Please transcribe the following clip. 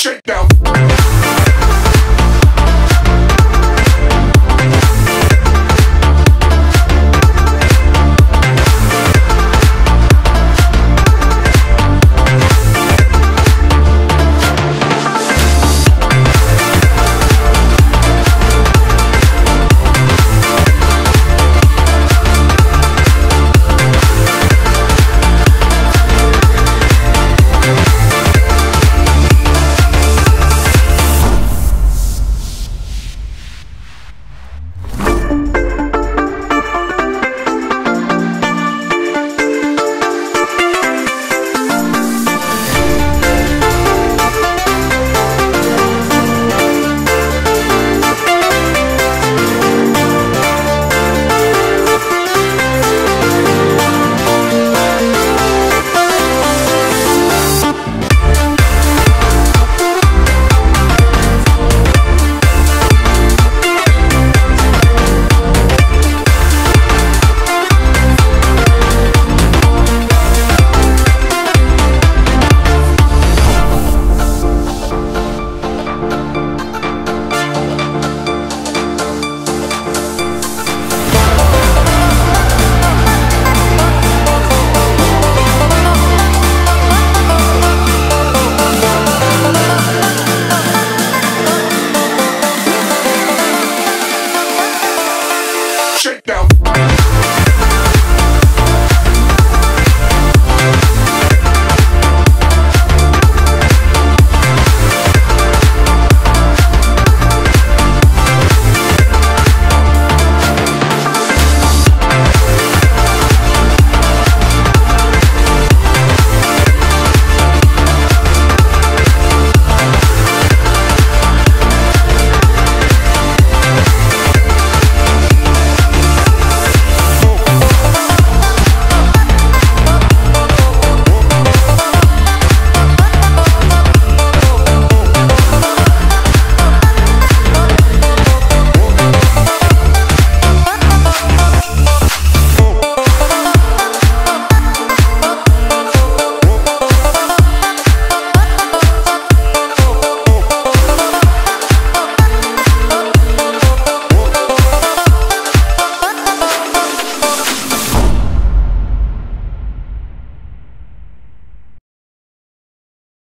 shake down.